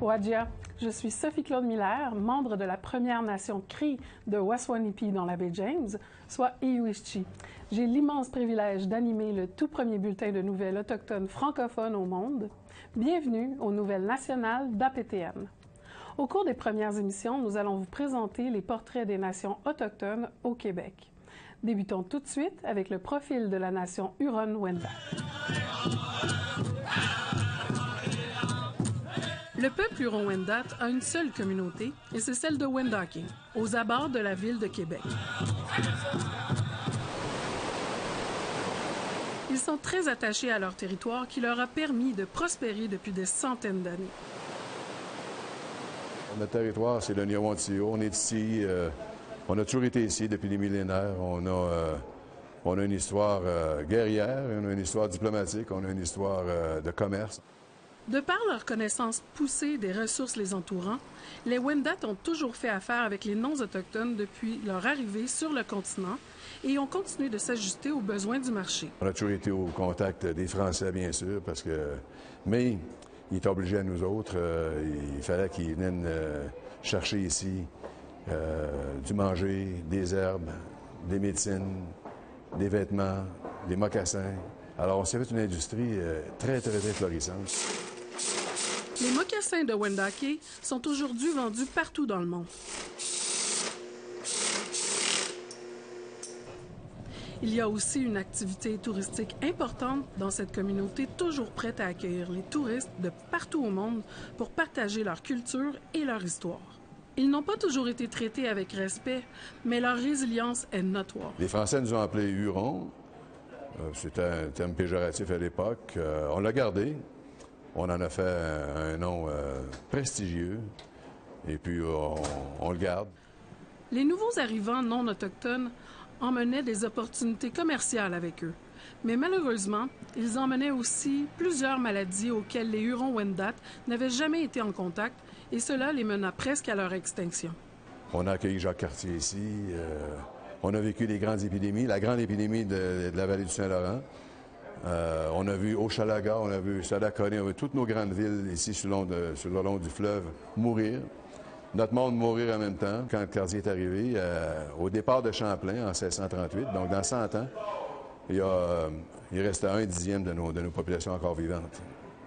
Wadja, je suis Sophie-Claude Miller, membre de la Première Nation Cree de Waswanipi dans la baie James, soit Iwishchi. J'ai l'immense privilège d'animer le tout premier bulletin de nouvelles autochtones francophones au monde. Bienvenue aux Nouvelles nationales d'APTN. Au cours des premières émissions, nous allons vous présenter les portraits des nations autochtones au Québec. Débutons tout de suite avec le profil de la nation Huron-Wendat. Le peuple Huron-Wendat a une seule communauté, et c'est celle de Wendake, aux abords de la ville de Québec. Ils sont très attachés à leur territoire qui leur a permis de prospérer depuis des centaines d'années. Notre territoire, c'est le Niwantio. On est ici, on a toujours été ici depuis des millénaires. On a une histoire guerrière, on a une histoire diplomatique, on a une histoire de commerce. De par leur connaissance poussée des ressources les entourant, les Wendat ont toujours fait affaire avec les non-autochtones depuis leur arrivée sur le continent et ont continué de s'ajuster aux besoins du marché. On a toujours été au contact des Français, bien sûr, parce que... Mais ils étaient obligés à nous autres. Il fallait qu'ils viennent chercher ici du manger, des herbes, des médecines, des vêtements, des mocassins. Alors, on s'est fait une industrie très, très, très florissante. Les mocassins de Wendake sont aujourd'hui vendus partout dans le monde. Il y a aussi une activité touristique importante dans cette communauté, toujours prête à accueillir les touristes de partout au monde pour partager leur culture et leur histoire. Ils n'ont pas toujours été traités avec respect, mais leur résilience est notoire. Les Français nous ont appelés Hurons. C'était un terme péjoratif à l'époque. On l'a gardé. On en a fait un nom prestigieux, et puis on le garde. Les nouveaux arrivants non autochtones emmenaient des opportunités commerciales avec eux. Mais malheureusement, ils emmenaient aussi plusieurs maladies auxquelles les Hurons-Wendat n'avaient jamais été en contact, et cela les mena presque à leur extinction. On a accueilli Jacques Cartier ici. On a vécu des grandes épidémies, la grande épidémie de la vallée du Saint-Laurent. On a vu Oshalaga, on a vu Sadakoni, on a vu toutes nos grandes villes ici sur le long du fleuve mourir. Notre monde mourir en même temps. Quand Cartier est arrivé, au départ de Champlain en 1638, donc dans 100 ans, il restait un dixième de nos populations encore vivantes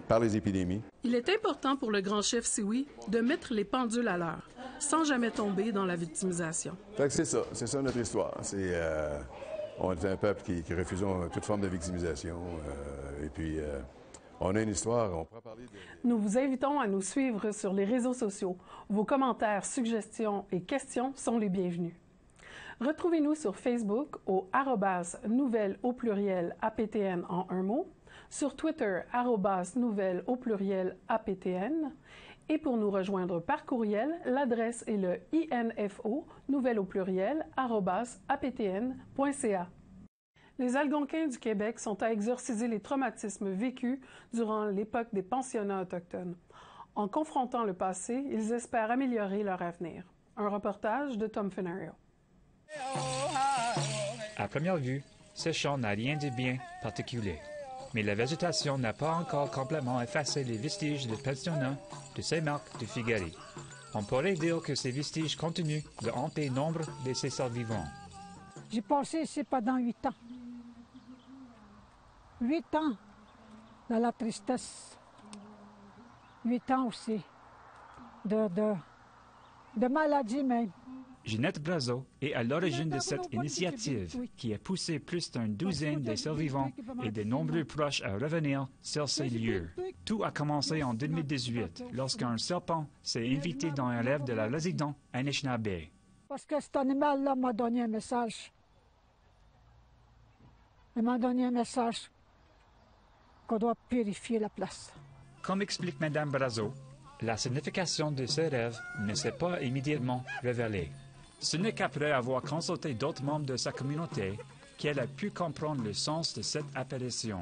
par les épidémies. Il est important pour le grand chef Sioui de mettre les pendules à l'heure, sans jamais tomber dans la victimisation. C'est ça notre histoire. On est un peuple qui refusons toute forme de victimisation. On a une histoire, on pourra parler de... Nous vous invitons à nous suivre sur les réseaux sociaux. Vos commentaires, suggestions et questions sont les bienvenus. Retrouvez-nous sur Facebook au @nouvelles_APTN en un mot, sur Twitter @nouvelles_APTN, et pour nous rejoindre par courriel, l'adresse est le info@aptn.ca. Les Algonquins du Québec sont à exorciser les traumatismes vécus durant l'époque des pensionnats autochtones. En confrontant le passé, ils espèrent améliorer leur avenir. Un reportage de Tom Fenario. À première vue, ce champ n'a rien de bien particulier, mais la végétation n'a pas encore complètement effacé les vestiges des pensionnats de Saint-Marc-de-Figuery. On pourrait dire que ces vestiges continuent de hanter nombre de ces survivants. J'ai passé, c'est pas dans 8 ans. 8 ans dans la tristesse. 8 ans aussi de maladie même. Ginette Brazeau est à l'origine de cette initiative qui a poussé plus d'une douzaine de survivants et de nombreux proches à revenir sur ces lieux. Tout a commencé en 2018 lorsqu'un serpent s'est invité dans un rêve de la résidente Anishinaabe. Parce que cet animal-là m'a donné un message. Il m'a donné un message qu'on doit purifier la place. Comme explique Mme Brazeau, la signification de ce rêve ne s'est pas immédiatement révélée. Ce n'est qu'après avoir consulté d'autres membres de sa communauté qu'elle a pu comprendre le sens de cette apparition.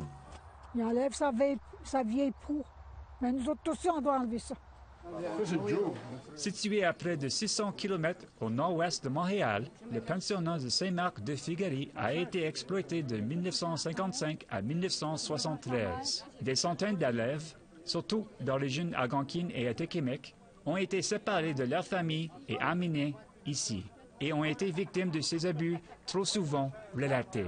Il enlève sa vieille peau, mais nous autres aussi, on doit enlever ça. Situé à près de 600 km au nord-ouest de Montréal, le pensionnat de Saint-Marc-de-Figuery a été exploité de 1955 à 1973. Des centaines d'élèves surtout dans les jeunes algonquines et atikamekw, ont été séparés de leur famille et amenés ici, et ont été victimes de ces abus trop souvent relatés.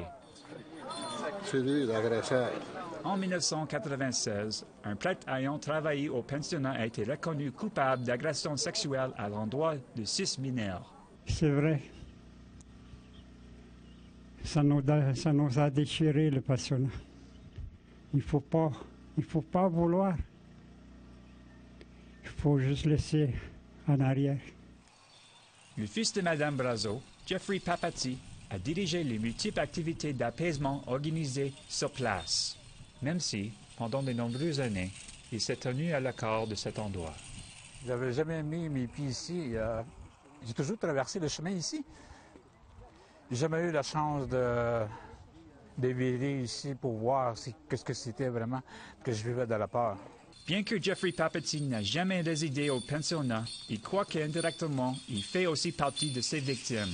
En 1996, un prêtre ayant travaillé au pensionnat a été reconnu coupable d'agression sexuelle à l'endroit de 6 mineurs. C'est vrai. Ça nous a déchiré le pensionnat. Il faut pas vouloir. Il faut juste laisser en arrière. Le fils de Mme Brazeau, Jeffrey Papatie, a dirigé les multiples activités d'apaisement organisées sur place, même si, pendant de nombreuses années, il s'est tenu à l'accord de cet endroit. Je n'avais jamais mis mes pieds ici. J'ai toujours traversé le chemin ici. J'ai jamais eu la chance de venir ici pour voir ce que c'était vraiment, que je vivais dans la peur. Bien que Jeffrey Papatie n'a jamais résidé au pensionnat, il croit qu'indirectement, il fait aussi partie de ses victimes.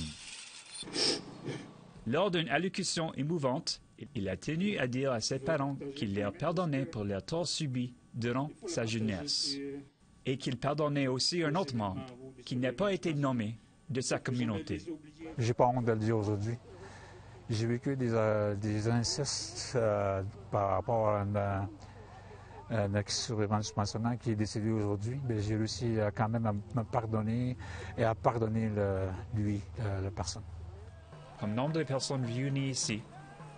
Lors d'une allocution émouvante, il a tenu à dire à ses parents qu'il leur pardonnait pour leurs torts subis durant sa jeunesse et qu'il pardonnait aussi un autre membre qui n'a pas été nommé de sa communauté. J'ai pas honte de le dire aujourd'hui. J'ai vécu des incestes par rapport à un ex-survivant du pensionnat qui est décédé aujourd'hui, mais j'ai réussi quand même à me pardonner et à pardonner la personne. Comme nombre de personnes réunies ici,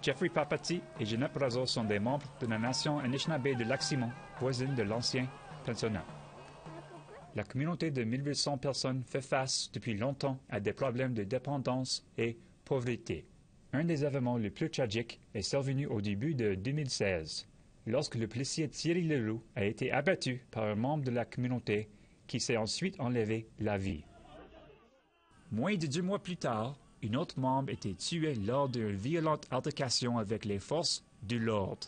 Jeffrey Papatie et Ginette Brazeau sont des membres de la nation Anishinaabe de Lac Simon, voisine de l'ancien pensionnat. La communauté de 1800 personnes fait face depuis longtemps à des problèmes de dépendance et pauvreté. Un des événements les plus tragiques est survenu au début de 2016, lorsque le policier Thierry Leroux a été abattu par un membre de la communauté qui s'est ensuite enlevé la vie. Moins de 2 mois plus tard, une autre membre était tuée lors d'une violente altercation avec les forces de l'ordre.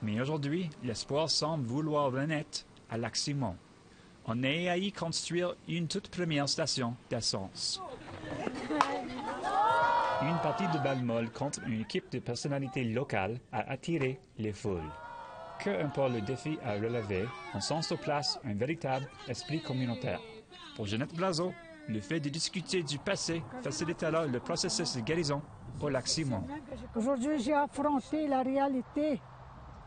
Mais aujourd'hui, l'espoir semble vouloir renaître à Lac Simon. On a y construire une toute première station d'essence. Une partie de balle molle contre une équipe de personnalités locales a attiré les foules. Que importe le défi à relever, on sent sur place un véritable esprit communautaire. Pour Ginette Brazeau, le fait de discuter du passé facilitera le processus de guérison au Lac Simon. Aujourd'hui, j'ai affronté la réalité.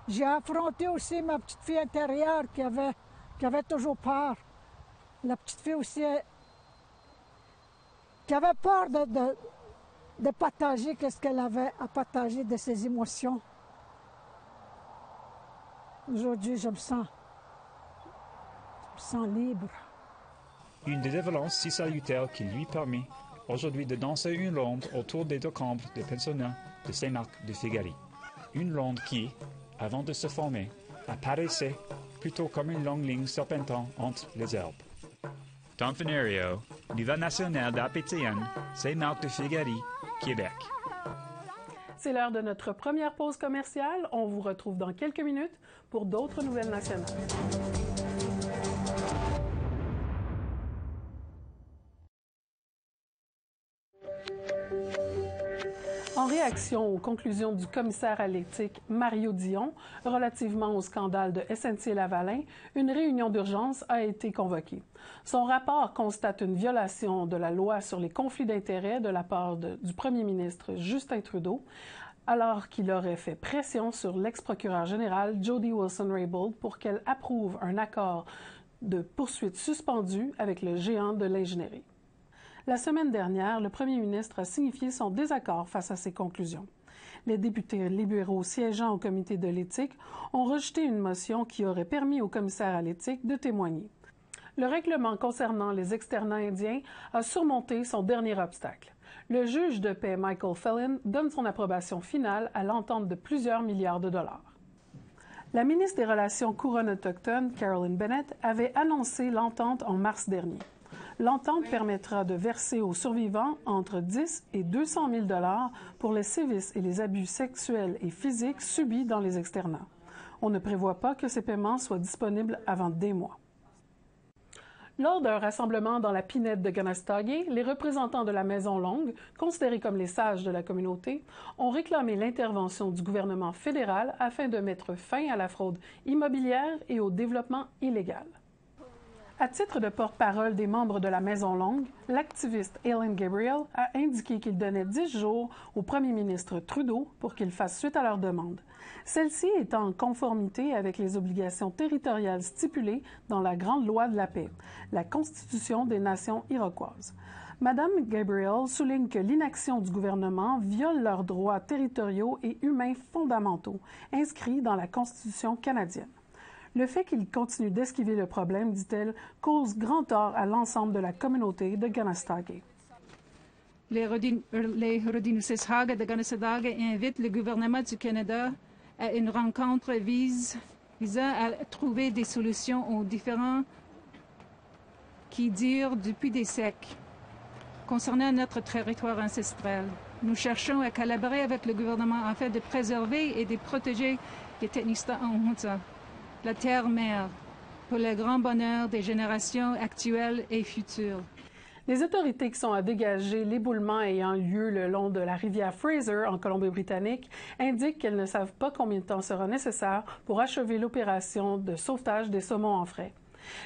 J'ai affronté aussi ma petite fille intérieure qui avait toujours peur. La petite fille aussi qui avait peur de partager ce qu'elle avait à partager de ses émotions. Aujourd'hui, je me sens libre. Une délivrance si salutaire qui lui permet aujourd'hui de danser une ronde autour des décombres des pensionnats de Saint-Marc-de-Figuery. Une ronde qui, avant de se former, apparaissait plutôt comme une longue ligne serpentant entre les herbes. Tom Fenerio, niveau national d'APTN, Saint-Marc-de-Figuery, Québec. C'est l'heure de notre première pause commerciale. On vous retrouve dans quelques minutes pour d'autres nouvelles nationales. En réaction aux conclusions du commissaire à l'éthique Mario Dion relativement au scandale de SNC-Lavalin, une réunion d'urgence a été convoquée. Son rapport constate une violation de la loi sur les conflits d'intérêts de la part du premier ministre Justin Trudeau, alors qu'il aurait fait pression sur l'ex-procureur général Jody Wilson-Raybould pour qu'elle approuve un accord de poursuite suspendu avec le géant de l'ingénierie. La semaine dernière, le premier ministre a signifié son désaccord face à ces conclusions. Les députés libéraux siégeant au comité de l'éthique ont rejeté une motion qui aurait permis au commissaire à l'éthique de témoigner. Le règlement concernant les externats indiens a surmonté son dernier obstacle. Le juge de paix Michael Fellin donne son approbation finale à l'entente de plusieurs milliards de dollars. La ministre des Relations couronnes autochtones, Carolyn Bennett, avait annoncé l'entente en mars dernier. L'entente permettra de verser aux survivants entre 10 et 200 000 $ pour les sévices et les abus sexuels et physiques subis dans les externats. On ne prévoit pas que ces paiements soient disponibles avant des mois. Lors d'un rassemblement dans la pinette de Kanesatake, les représentants de la Maison Longue, considérés comme les sages de la communauté, ont réclamé l'intervention du gouvernement fédéral afin de mettre fin à la fraude immobilière et au développement illégal. À titre de porte-parole des membres de la Maison Longue, l'activiste Ellen Gabriel a indiqué qu'il donnait 10 jours au premier ministre Trudeau pour qu'il fasse suite à leur demande. Celle-ci est en conformité avec les obligations territoriales stipulées dans la Grande Loi de la Paix, la Constitution des Nations iroquoises. Madame Gabriel souligne que l'inaction du gouvernement viole leurs droits territoriaux et humains fondamentaux, inscrits dans la Constitution canadienne. Le fait qu'il continue d'esquiver le problème, dit-elle, cause grand tort à l'ensemble de la communauté de Kanesatake. Les Rodinuseshag de Kanesatake invitent le gouvernement du Canada à une rencontre visant à trouver des solutions aux différends qui durent depuis des siècles concernant notre territoire ancestral. Nous cherchons à collaborer avec le gouvernement afin de préserver et de protéger les Ténistans en Hunza, la terre-mère, pour le grand bonheur des générations actuelles et futures. Les autorités qui sont à dégager l'éboulement ayant lieu le long de la rivière Fraser en Colombie-Britannique indiquent qu'elles ne savent pas combien de temps sera nécessaire pour achever l'opération de sauvetage des saumons en frais.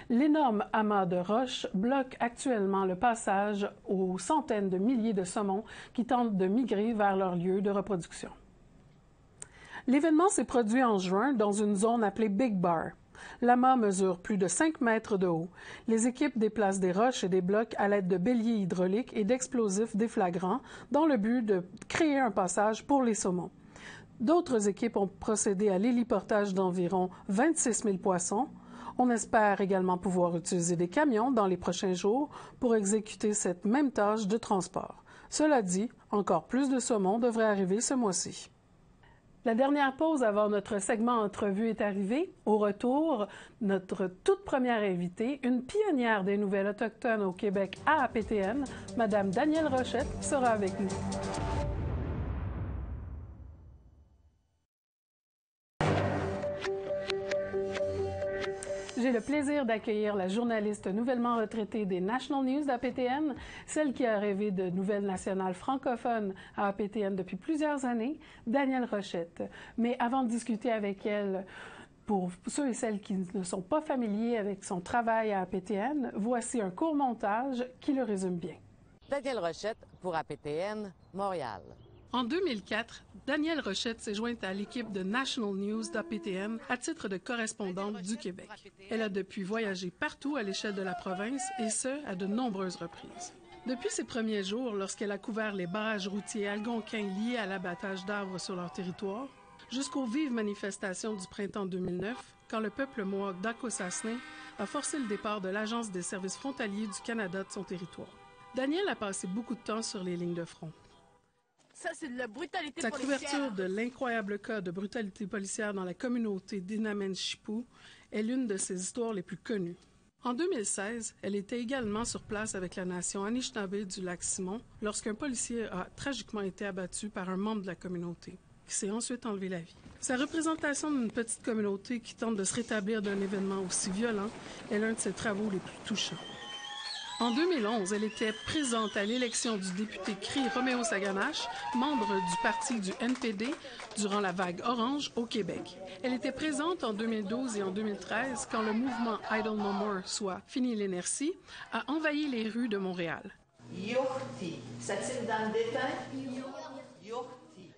L'énorme amas de roches bloque actuellement le passage aux centaines de milliers de saumons qui tentent de migrer vers leur lieu de reproduction. L'événement s'est produit en juin dans une zone appelée Big Bar. L'amas mesure plus de 5 mètres de haut. Les équipes déplacent des roches et des blocs à l'aide de béliers hydrauliques et d'explosifs déflagrants dans le but de créer un passage pour les saumons. D'autres équipes ont procédé à l'héliportage d'environ 26 000 poissons. On espère également pouvoir utiliser des camions dans les prochains jours pour exécuter cette même tâche de transport. Cela dit, encore plus de saumons devraient arriver ce mois-ci. La dernière pause avant notre segment entrevue est arrivée. Au retour, notre toute première invitée, une pionnière des nouvelles autochtones au Québec à APTN, Mme Danielle Rochette, sera avec nous. J'ai le plaisir d'accueillir la journaliste nouvellement retraitée des National News d'APTN, celle qui a rêvé de nouvelles nationales francophones à APTN depuis plusieurs années, Danielle Rochette. Mais avant de discuter avec elle, pour ceux et celles qui ne sont pas familiers avec son travail à APTN, voici un court montage qui le résume bien. Danielle Rochette pour APTN, Montréal. En 2004, Danielle Rochette s'est jointe à l'équipe de National News d'APTN à titre de correspondante du Québec. Elle a depuis voyagé partout à l'échelle de la province, et ce, à de nombreuses reprises. Depuis ses premiers jours, lorsqu'elle a couvert les barrages routiers algonquins liés à l'abattage d'arbres sur leur territoire, jusqu'aux vives manifestations du printemps 2009, quand le peuple Mohawk d'Ako-Saguenay a forcé le départ de l'Agence des services frontaliers du Canada de son territoire. Danielle a passé beaucoup de temps sur les lignes de front. Ça, c'est de la brutalité policière. Sa couverture de l'incroyable cas de brutalité policière dans la communauté d'Inamenshipu est l'une de ses histoires les plus connues. En 2016, elle était également sur place avec la nation Anishinaabe du Lac Simon lorsqu'un policier a tragiquement été abattu par un membre de la communauté, qui s'est ensuite enlevé la vie. Sa représentation d'une petite communauté qui tente de se rétablir d'un événement aussi violent est l'un de ses travaux les plus touchants. En 2011, elle était présente à l'élection du député CRI Roméo Saganache, membre du parti du NPD, durant la vague orange au Québec. Elle était présente en 2012 et en 2013 quand le mouvement Idle No More, soit Fini l'Inertie, a envahi les rues de Montréal. Ça tire dans le détail.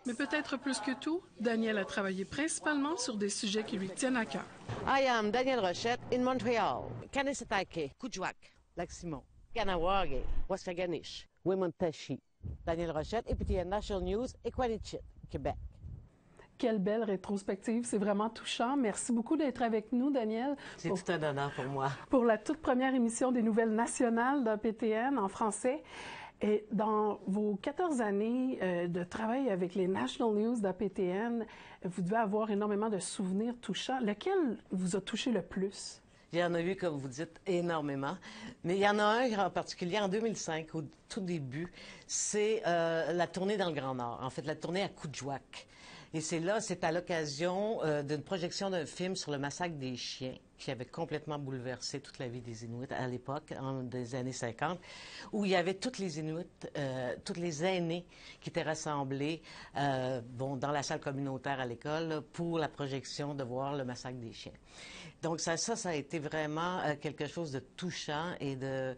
Mais peut-être plus que tout, Danielle a travaillé principalement sur des sujets qui lui tiennent à cœur. I am Danielle Rochette in Montreal. Kanesatake, Kujouak, Lac Simon. Kanawagé, Waswanipi, Wendake, Danielle Rochette, et puis National News, Équanichit, Québec. Quelle belle rétrospective, c'est vraiment touchant. Merci beaucoup d'être avec nous, Danielle. C'est tout un honneur pour moi. Pour la toute première émission des nouvelles nationales d'APTN en français. Et dans vos 14 années de travail avec les National News d'APTN, vous devez avoir énormément de souvenirs touchants. Lequel vous a touché le plus? Il y en a eu, comme vous dites, énormément. Mais il y en a un en particulier, en 2005, au tout début, c'est la tournée dans le Grand Nord, en fait, la tournée à Kujouak. Et c'est à l'occasion d'une projection d'un film sur le massacre des chiens qui avait complètement bouleversé toute la vie des Inuits à l'époque, des années 50, où il y avait toutes les Inuits, toutes les aînés qui étaient rassemblés dans la salle communautaire à l'école pour la projection de voir le massacre des chiens. Donc ça a été vraiment quelque chose de touchant et de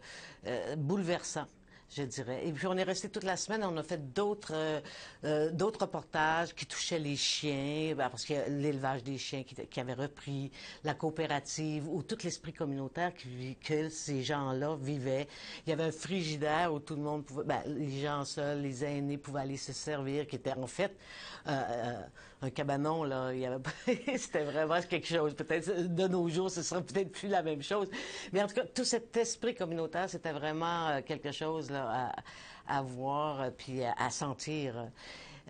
bouleversant, je dirais. Et puis, on est resté toute la semaine, on a fait d'autres reportages qui touchaient les chiens, parce qu'il y a l'élevage des chiens qui avait repris, la coopérative, ou tout l'esprit communautaire que ces gens-là vivaient. Il y avait un frigidaire où tout le monde pouvait... les gens seuls, les aînés pouvaient aller se servir, qui était en fait un cabanon, là. C'était vraiment quelque chose. Peut-être de nos jours, ce serait peut-être plus la même chose. Mais en tout cas, tout cet esprit communautaire, c'était vraiment quelque chose, là, à voir puis à sentir.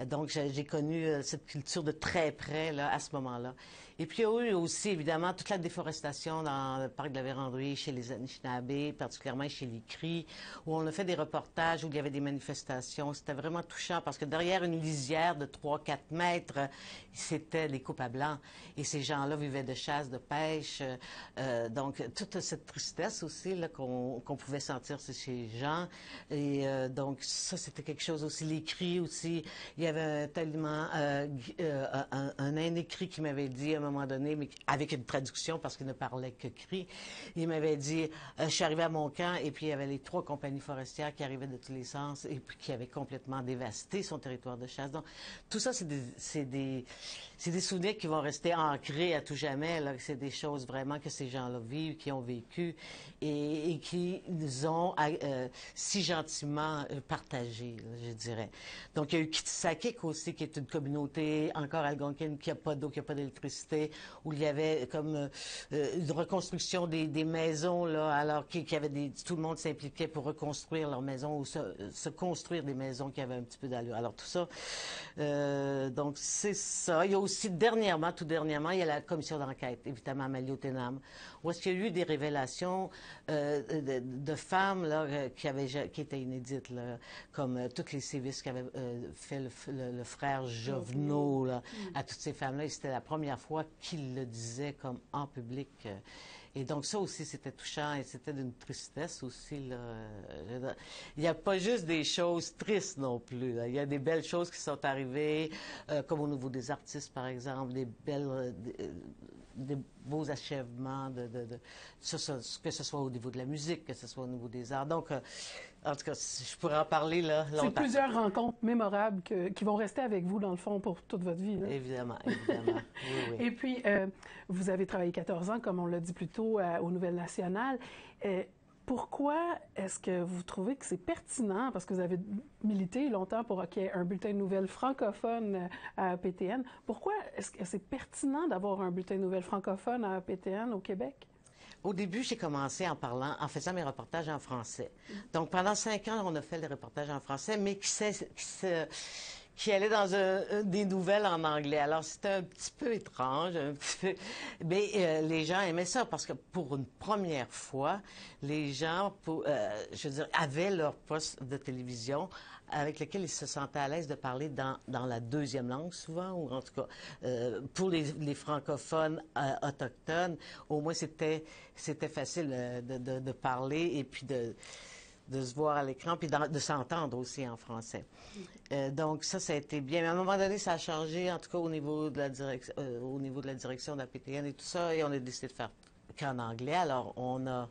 Donc, j'ai connu cette culture de très près là, à ce moment-là. Et puis, il y a eu aussi, évidemment, toute la déforestation dans le parc de la Vérendrye, chez les Anishinaabe, particulièrement chez les Cris, où on a fait des reportages, où il y avait des manifestations. C'était vraiment touchant parce que derrière une lisière de 3-4 mètres, c'était les coupes à blanc. Et ces gens-là vivaient de chasse, de pêche. Donc, toute cette tristesse aussi qu'on pouvait sentir chez ces gens. Et donc, ça, c'était quelque chose aussi. Les Cris aussi... Il y avait tellement un aîné cri qui m'avait dit à un moment donné, mais avec une traduction parce qu'il ne parlait que cri, il m'avait dit, je suis arrivé à mon camp et puis il y avait les 3 compagnies forestières qui arrivaient de tous les sens et puis qui avaient complètement dévasté son territoire de chasse. Donc tout ça, c'est des souvenirs qui vont rester ancrés à tout jamais. C'est des choses vraiment que ces gens-là vivent, qui ont vécu et qui nous ont si gentiment partagé, je dirais. Donc il y a eu Kitsakik aussi, qui est une communauté encore algonquine, qui n'a pas d'eau, qui n'a pas d'électricité, où il y avait comme une reconstruction des maisons, là, alors qu'il y avait tout le monde s'impliquait pour reconstruire leurs maisons ou se construire des maisons qui avaient un petit peu d'allure. Alors tout ça, donc c'est ça. Il y a aussi tout dernièrement, il y a la commission d'enquête, évidemment, à Maliotenam, où est-ce qu'il y a eu des révélations de femmes là, qui étaient inédites, là, comme toutes les sévices qu'avaient fait le frère Jovenot là, à toutes ces femmes-là. Et c'était la première fois qu'il le disait comme en public. Et donc ça aussi, c'était touchant et c'était d'une tristesse aussi. Là. Il n'y a pas juste des choses tristes non plus. Là. Il y a des belles choses qui sont arrivées, comme au niveau des artistes, par exemple, des beaux achèvements, que ce soit au niveau de la musique, que ce soit au niveau des arts. Donc, en tout cas, je pourrais en parler là, longtemps. C'est plusieurs rencontres mémorables qui vont rester avec vous, dans le fond, pour toute votre vie. Là. Évidemment, évidemment. Oui, oui. Et puis, vous avez travaillé 14 ans, comme on l'a dit plus tôt, aux Nouvelles Nationales. Pourquoi est-ce que vous trouvez que c'est pertinent, parce que vous avez milité longtemps pour qu'il y ait un bulletin de nouvelles francophone à APTN, pourquoi est-ce que c'est pertinent d'avoir un bulletin de nouvelles francophone à APTN au Québec? Au début, j'ai commencé en faisant mes reportages en français. Donc, pendant 5 ans, on a fait les reportages en français, mais qui allait dans des nouvelles en anglais. Alors, c'était un petit peu étrange, un petit peu... Mais les gens aimaient ça parce que, pour une première fois, les gens, je veux dire, avaient leur poste de télévision avec lequel ils se sentaient à l'aise de parler dans la deuxième langue, souvent, ou en tout cas, pour les francophones autochtones, au moins, c'était facile de parler et puis de se voir à l'écran, puis de s'entendre aussi en français. Donc, ça a été bien. Mais à un moment donné, ça a changé, en tout cas, au niveau de la direction de la PTN et tout ça, et on a décidé de faire qu'en anglais. Alors, on a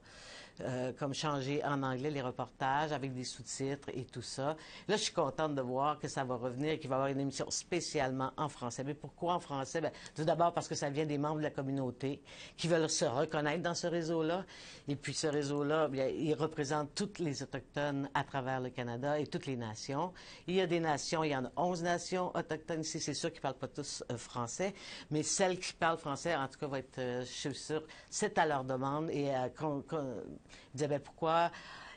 comme changer en anglais les reportages avec des sous-titres et tout ça. Là, je suis contente de voir que ça va revenir et qu'il va y avoir une émission spécialement en français. Mais pourquoi en français? Bien, tout d'abord parce que ça vient des membres de la communauté qui veulent se reconnaître dans ce réseau-là. Et puis ce réseau-là, bien, il représente toutes les Autochtones à travers le Canada et toutes les nations. Il y a des nations, il y en a 11 nations autochtones ici. C'est sûr qu'ils ne parlent pas tous français, mais celles qui parlent français, en tout cas, vont être, je suis sûre, c'est à leur demande et à... Ils disaient, bien, pourquoi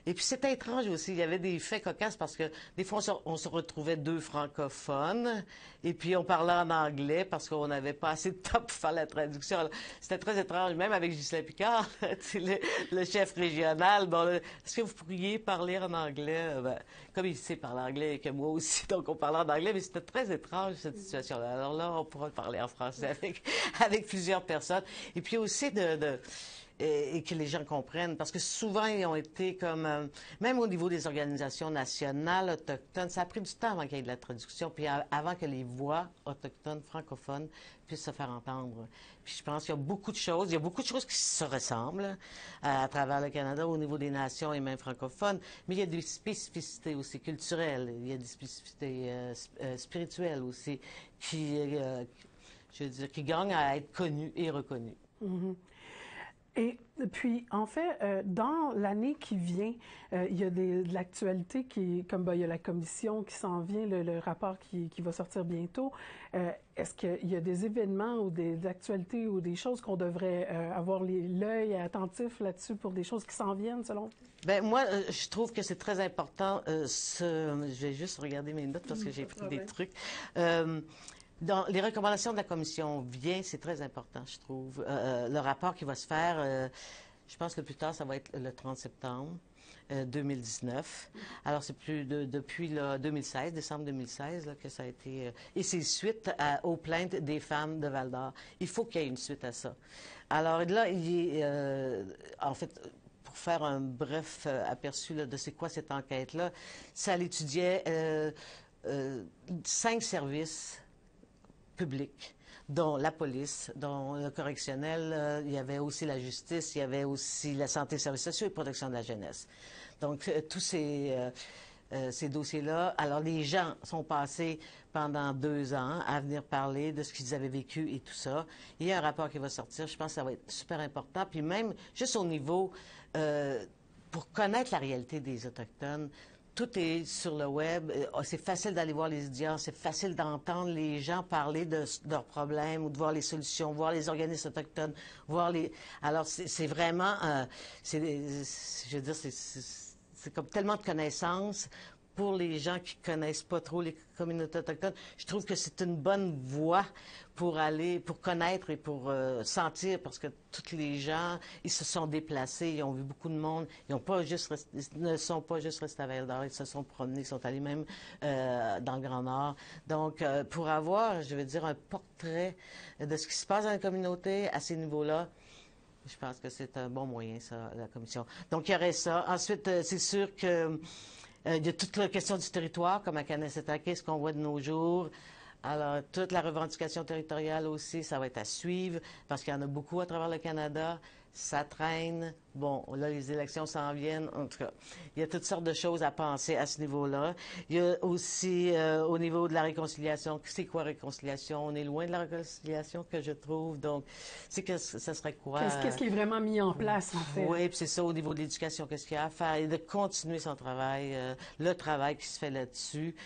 Et puis c'était étrange aussi, il y avait des faits cocasses parce que des fois on se retrouvait deux francophones et puis on parlait en anglais parce qu'on n'avait pas assez de temps pour faire la traduction. C'était très étrange, même avec Ghislain Picard, le chef régional. Bon, est-ce que vous pourriez parler en anglais? Ben, comme il sait parler anglais et que moi aussi, donc on parlait en anglais, mais c'était très étrange cette situation-là. Alors là, on pourra parler en français avec plusieurs personnes. Et puis aussi et que les gens comprennent, parce que souvent, ils ont été comme... même au niveau des organisations nationales autochtones, ça a pris du temps avant qu'il y ait de la traduction, puis avant que les voix autochtones, francophones, puissent se faire entendre. Puis je pense qu'il y a beaucoup de choses, qui se ressemblent à travers le Canada, au niveau des nations et même francophones, mais il y a des spécificités aussi culturelles, il y a des spécificités spirituelles aussi, qui gagnent à être connues et reconnues. Mm-hmm. Et puis, en fait, dans l'année qui vient, il y a de l'actualité qui, comme il y a la commission qui s'en vient, le rapport qui va sortir bientôt. Est-ce qu'il y a des événements ou des actualités ou des choses qu'on devrait avoir l'œil attentif là-dessus pour des choses qui s'en viennent, selon vous? Bien, moi, je trouve que c'est très important. Je vais juste regarder mes notes parce que j'ai pris des trucs. Dans les recommandations de la commission vient, c'est très important, je trouve. Le rapport qui va se faire, je pense que le plus tard, ça va être le 30 septembre 2019. Alors, c'est plus depuis là, décembre 2016, là, que ça a été... et c'est suite aux plaintes des femmes de Val-d'Or. Il faut qu'il y ait une suite à ça. Alors là, en fait... Pour faire un bref aperçu là, de c'est quoi cette enquête-là, ça l'étudiait 5 services publics, dont la police, dont le correctionnel, il y avait aussi la justice, il y avait aussi la santé, services sociaux et protection de la jeunesse. Donc, tous ces dossiers-là, alors les gens sont passés pendant 2 ans à venir parler de ce qu'ils avaient vécu et tout ça. Il y a un rapport qui va sortir, je pense que ça va être super important, puis même juste au niveau... pour connaître la réalité des Autochtones, tout est sur le web. C'est facile d'aller voir les audiences, c'est facile d'entendre les gens parler de leurs problèmes ou de voir les solutions, voir les organismes autochtones, voir les... Alors, c'est vraiment... je veux dire, c'est comme tellement de connaissances pour les gens qui connaissent pas trop les communautés autochtones. Je trouve que c'est une bonne voie pour connaître et pour sentir, parce que tous les gens, ils se sont déplacés, ils ont vu beaucoup de monde, ils ne sont pas juste restés à Val-d'Or, ils se sont promenés, ils sont allés même dans le Grand Nord. Donc, pour avoir, je veux dire, un portrait de ce qui se passe dans la communauté à ces niveaux-là, je pense que c'est un bon moyen, ça, la commission. Donc, il y aurait ça. Ensuite, c'est sûr que... il y a toute la question du territoire, comme à Kanesatake, ce qu'on voit de nos jours. Alors, toute la revendication territoriale aussi, ça va être à suivre, parce qu'il y en a beaucoup à travers le Canada. Ça traîne. Bon, là, les élections s'en viennent. En tout cas, il y a toutes sortes de choses à penser à ce niveau-là. Il y a aussi, au niveau de la réconciliation, c'est quoi réconciliation? On est loin de la réconciliation que je trouve. Donc, c'est que ça serait quoi? Qu'est-ce qui est vraiment mis en place, en fait? Oui, puis c'est ça, au niveau de l'éducation, qu'est-ce qu'il y a à faire? Et de continuer son travail, le travail qui se fait là-dessus.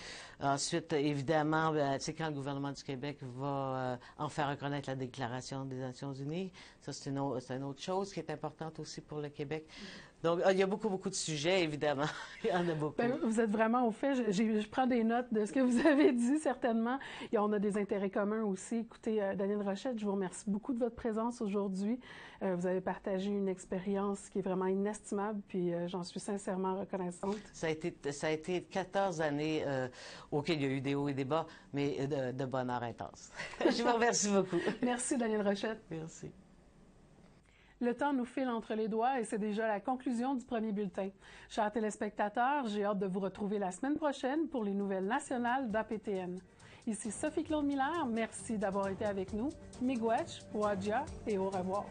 Ensuite, évidemment, c'est quand le gouvernement du Québec va en faire reconnaître la Déclaration des Nations Unies. Ça, c'est une autre chose qui est importante aussi pour le Québec. Donc, il y a beaucoup de sujets, évidemment. Il y en a beaucoup. Bien, vous êtes vraiment au fait. Je prends des notes de ce que vous avez dit, certainement. Et on a des intérêts communs aussi. Écoutez, Danielle Rochette, je vous remercie beaucoup de votre présence aujourd'hui. Vous avez partagé une expérience qui est vraiment inestimable, puis j'en suis sincèrement reconnaissante. Ça a été 14 années auxquelles il y a eu des hauts et des bas, mais de bonheur intense. Je vous remercie beaucoup. Merci, Danielle Rochette. Merci. Le temps nous file entre les doigts et c'est déjà la conclusion du premier bulletin. Chers téléspectateurs, j'ai hâte de vous retrouver la semaine prochaine pour les nouvelles nationales d'APTN. Ici Sophie-Claude Miller, merci d'avoir été avec nous. Miigwech, Wadia et au revoir.